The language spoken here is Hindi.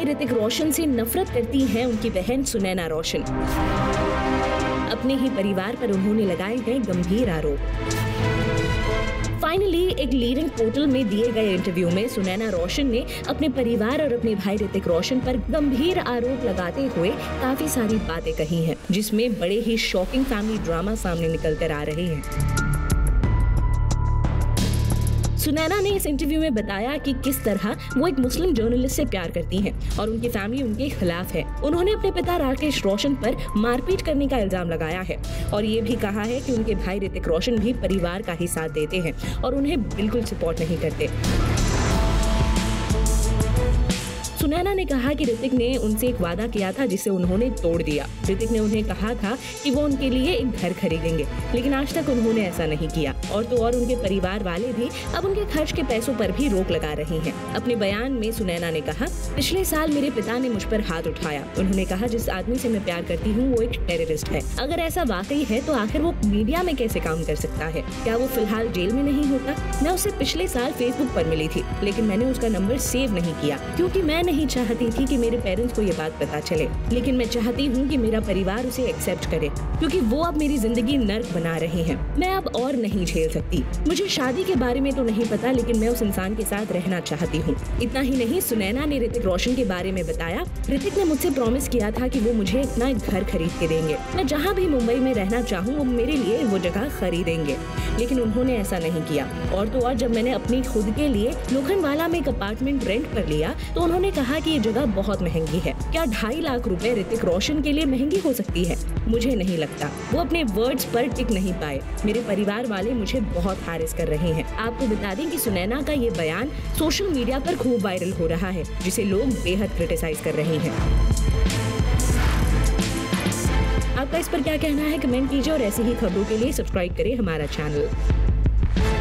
भाई ऋतिक रोशन से नफरत करती हैं उनकी बहन सुनैना रोशन। अपने ही परिवार पर उन्होंने लगाए गए गंभीर आरोप। फाइनली एक लीडिंग पोर्टल में दिए गए इंटरव्यू में सुनैना रोशन ने अपने परिवार और अपने भाई ऋतिक रोशन पर गंभीर आरोप लगाते हुए काफी सारी बातें कही हैं, जिसमें बड़े ही शॉकिंग फैमिली ड्रामा सामने निकल कर आ रहे हैं। सुनैना ने इस इंटरव्यू में बताया कि किस तरह वो एक मुस्लिम जर्नलिस्ट से प्यार करती हैं और उनकी फैमिली उनके खिलाफ है। उन्होंने अपने पिता राकेश रोशन पर मारपीट करने का इल्जाम लगाया है और ये भी कहा है कि उनके भाई ऋतिक रोशन भी परिवार का ही साथ देते हैं और उन्हें बिल्कुल सपोर्ट नहीं करते। सुनैना ने कहा कि ऋतिक ने उनसे एक वादा किया था जिसे उन्होंने तोड़ दिया। ऋतिक ने उन्हें कहा था कि वो उनके लिए एक घर खरीदेंगे, लेकिन आज तक उन्होंने ऐसा नहीं किया और तो और उनके परिवार वाले भी अब उनके खर्च के पैसों पर भी रोक लगा रहे हैं। अपने बयान में सुनैना ने कहा, पिछले साल मेरे पिता ने मुझ पर हाथ उठाया। उन्होंने कहा जिस आदमी से मैं प्यार करती हूँ वो एक टेररिस्ट है। अगर ऐसा वाकई है तो आखिर वो मीडिया में कैसे काम कर सकता है? क्या वो फिलहाल जेल में नहीं होता? मैं उससे पिछले साल फेसबुक पर मिली थी, लेकिन मैंने उसका नंबर सेव नहीं किया क्योंकि मैं नहीं चाहती थी कि मेरे पेरेंट्स को ये बात पता चले, लेकिन मैं चाहती हूँ कि मेरा परिवार उसे एक्सेप्ट करे क्योंकि वो अब मेरी जिंदगी नर्क बना रहे हैं। मैं अब और नहीं झेल सकती। मुझे शादी के बारे में तो नहीं पता, लेकिन मैं उस इंसान के साथ रहना चाहती हूँ। इतना ही नहीं, सुनैना ने ऋतिक रोशन के बारे में बताया। ऋतिक ने मुझसे प्रॉमिस किया था कि वो मुझे अपना घर खरीद के देंगे। मैं जहाँ भी मुंबई में रहना चाहूँ वो मेरे लिए वो जगह खरीदेंगे, लेकिन उन्होंने ऐसा नहीं किया। और तो और जब मैंने अपनी खुद के लिए लोखंडवाला में एक अपार्टमेंट रेंट पर लिया तो उन्होंने कहा कि ये जगह बहुत महंगी है। क्या 2.5 लाख रुपए ऋतिक रोशन के लिए महंगी हो सकती है? मुझे नहीं लगता। वो अपने वर्ड्स पर टिक नहीं पाए। मेरे परिवार वाले मुझे बहुत हैरेस कर रहे हैं। आपको बता दें कि सुनैना का ये बयान सोशल मीडिया पर खूब वायरल हो रहा है, जिसे लोग बेहद क्रिटिसाइज कर रहे हैं। आपका इस पर क्या कहना है? कमेंट कीजिए और ऐसी ही खबरों के लिए सब्सक्राइब करें हमारा चैनल।